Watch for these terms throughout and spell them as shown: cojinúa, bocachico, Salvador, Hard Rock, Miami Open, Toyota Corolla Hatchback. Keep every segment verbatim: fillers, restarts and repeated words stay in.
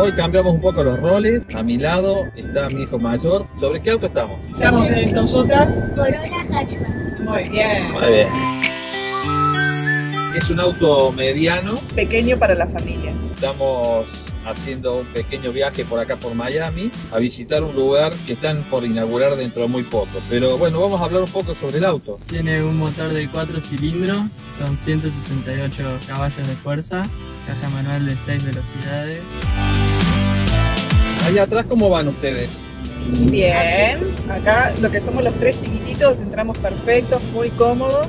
Hoy cambiamos un poco los roles. A mi lado está mi hijo mayor. ¿Sobre qué auto estamos? Estamos en el Toyota Corolla Hatchback. Muy bien. Muy bien. Es un auto mediano. Pequeño para la familia. Estamos haciendo un pequeño viaje por acá por Miami a visitar un lugar que están por inaugurar dentro de muy poco. Pero bueno, vamos a hablar un poco sobre el auto. Tiene un motor de cuatro cilindros con ciento sesenta y ocho caballos de fuerza, caja manual de seis velocidades. Allá atrás, ¿cómo van ustedes? Bien, acá lo que somos los tres chiquititos, entramos perfectos, muy cómodos,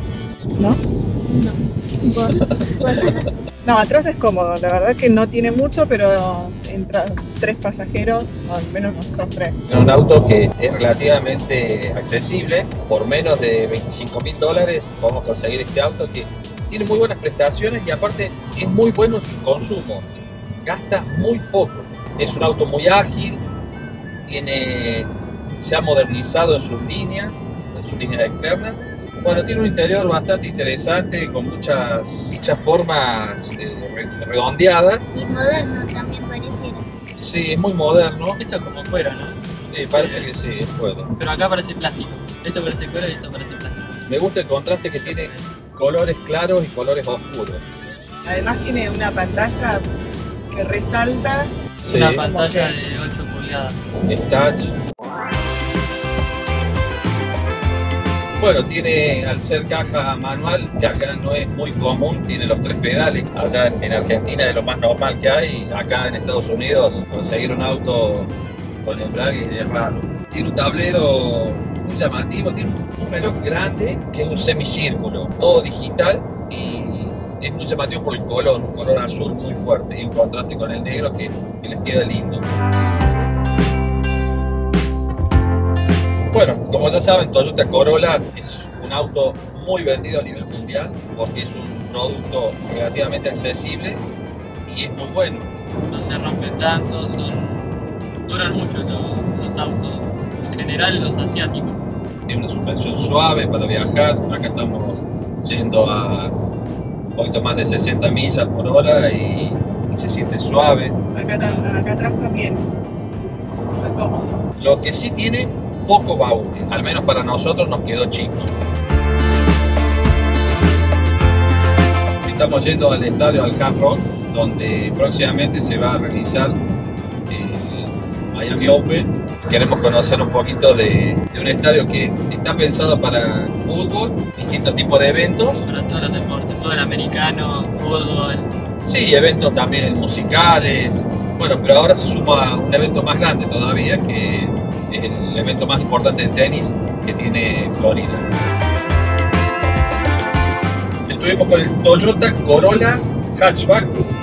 ¿no? No. Bueno, bueno. No, atrás es cómodo, la verdad que no tiene mucho, pero entran tres pasajeros, o al menos nosotros tres. Es un auto que es relativamente accesible, por menos de veinticinco mil dólares podemos conseguir este auto que tiene muy buenas prestaciones y aparte es muy bueno en su consumo, gasta muy poco. Es un auto muy ágil, tiene, se ha modernizado en sus líneas, en sus líneas externas. Bueno, tiene un interior bastante interesante, con muchas, muchas formas eh, redondeadas. Y moderno también pareciera. Sí, es muy moderno. Esto es como cuero, ¿no? Sí, parece sí. que sí, es cuero. Pero acá parece plástico. Esto parece cuero y esto parece plástico. Me gusta el contraste que tiene, colores claros y colores oscuros. Además tiene una pantalla que resalta. Sí. Una pantalla de ocho pulgadas. Es touch. Bueno, tiene, al ser caja manual, que acá no es muy común, tiene los tres pedales. Allá en Argentina es lo más normal que hay, acá en Estados Unidos conseguir un auto con embrague es raro. Tiene un tablero muy llamativo, tiene un reloj grande que es un semicírculo, todo digital, y es muy llamativo por el color, un color azul muy fuerte y un contraste con el negro que, que les queda lindo. Bueno, como ya saben, Toyota Corolla es un auto muy vendido a nivel mundial porque es un producto relativamente accesible y es muy bueno. No se rompen tanto, son... duran mucho los, los autos, en general los asiáticos. Tiene una suspensión suave para viajar, acá estamos yendo a un poquito más de sesenta millas por hora y, y se siente suave. Acá, acá atrás también, está cómodo. Lo que sí tiene poco baúl, al menos para nosotros nos quedó chico. Estamos yendo al estadio, al Hard Rock, donde próximamente se va a realizar el Miami Open. Queremos conocer un poquito de, de un estadio que está pensado para fútbol, distintos tipos de eventos. Para todos los deportes, fútbol americano, fútbol. Sí, eventos también musicales. Bueno, pero ahora se suma un evento más grande todavía, que es el evento más importante de tenis que tiene Florida. Estuvimos con el Toyota Corolla Hatchback.